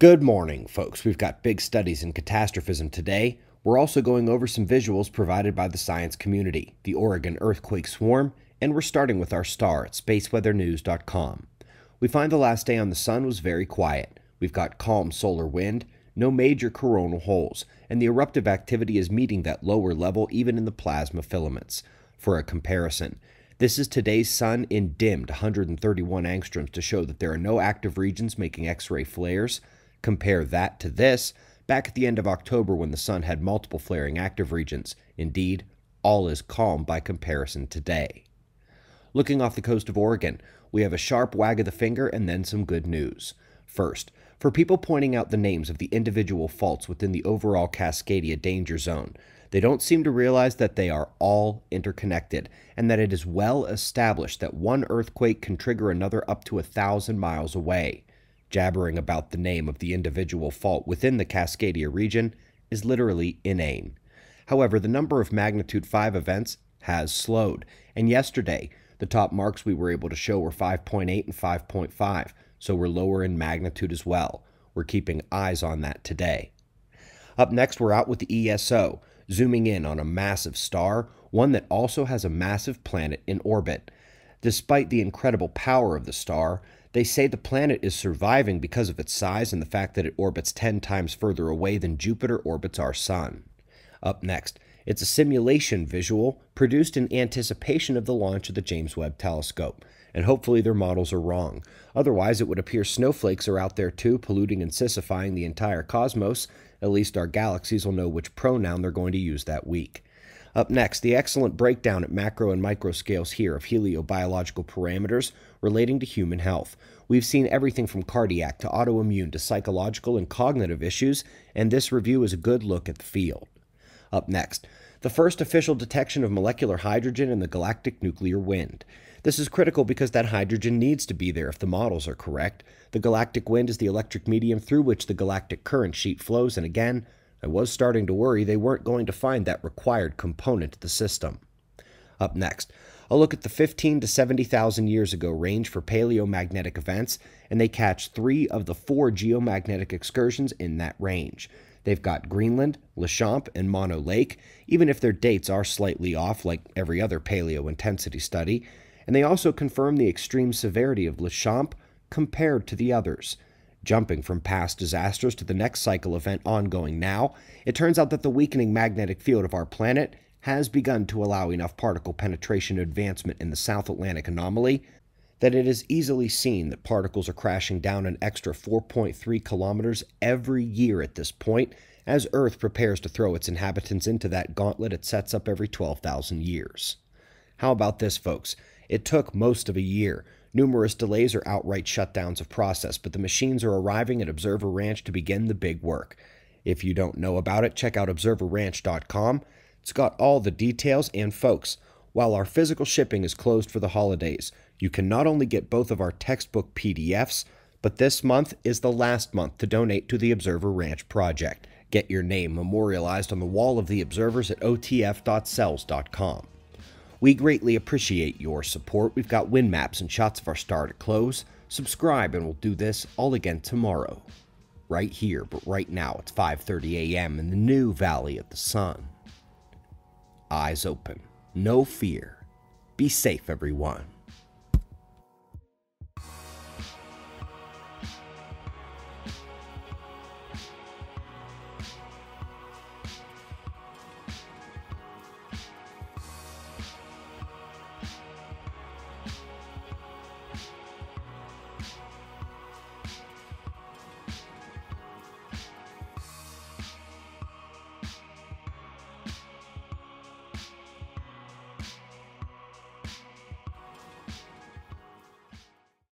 Good morning, folks. We've got big studies in catastrophism today. We're also going over some visuals provided by the science community, the Oregon earthquake swarm, and we're starting with our star at SpaceWeatherNews.com. We find the last day on the sun was very quiet. We've got calm solar wind, no major coronal holes, and the eruptive activity is meeting that lower level even in the plasma filaments. For a comparison, this is today's sun in dimmed 131 angstroms to show that there are no active regions making X-ray flares. Compare that to this, back at the end of October when the sun had multiple flaring active regions. Indeed, all is calm by comparison today. Looking off the coast of Oregon, we have a sharp wag of the finger and then some good news. First, for people pointing out the names of the individual faults within the overall Cascadia danger zone, they don't seem to realize that they are all interconnected and that it is well established that one earthquake can trigger another up to 1,000 miles away. Jabbering about the name of the individual fault within the Cascadia region is literally inane. However, the number of magnitude 5 events has slowed, and yesterday the top marks we were able to show were 5.8 and 5.5, so we're lower in magnitude as well. We're keeping eyes on that today. Up next, we're out with the ESO, zooming in on a massive star, one that also has a massive planet in orbit. Despite the incredible power of the star, they say the planet is surviving because of its size and the fact that it orbits 10 times further away than Jupiter orbits our sun. Up next, it's a simulation visual produced in anticipation of the launch of the James Webb Telescope, and hopefully their models are wrong. Otherwise, it would appear snowflakes are out there too, polluting and sissifying the entire cosmos. At least our galaxies will know which pronoun they're going to use that week. Up next, the excellent breakdown at macro and micro scales here of heliobiological parameters relating to human health. We've seen everything from cardiac to autoimmune to psychological and cognitive issues, and this review is a good look at the field. Up next, the first official detection of molecular hydrogen in the galactic nuclear wind. This is critical because that hydrogen needs to be there if the models are correct. The galactic wind is the electric medium through which the galactic current sheet flows, and again, I was starting to worry they weren't going to find that required component of the system. Up next, a look at the 15 to 70,000 years ago range for paleomagnetic events, and they catch 3 of the 4 geomagnetic excursions in that range. They've got Greenland, Laschamp, and Mono Lake, even if their dates are slightly off like every other paleo-intensity study, and they also confirm the extreme severity of Laschamp compared to the others. Jumping from past disasters to the next cycle event ongoing now, it turns out that the weakening magnetic field of our planet has begun to allow enough particle penetration advancement in the South Atlantic anomaly that it is easily seen that particles are crashing down an extra 4.3 kilometers every year at this point, as Earth prepares to throw its inhabitants into that gauntlet it sets up every 12,000 years. How about this, folks? It took most of a year. Numerous delays or outright shutdowns of process, but the machines are arriving at Observer Ranch to begin the big work. If you don't know about it, check out ObserverRanch.com. It's got all the details, and folks, while our physical shipping is closed for the holidays, you can not only get both of our textbook PDFs, but this month is the last month to donate to the Observer Ranch project. Get your name memorialized on the wall of the observers at otf.selz.com. We greatly appreciate your support. We've got wind maps and shots of our star to close. Subscribe and we'll do this all again tomorrow. Right here, but right now it's 5:30 a.m. in the new Valley of the Sun. Eyes open. No fear. Be safe, everyone.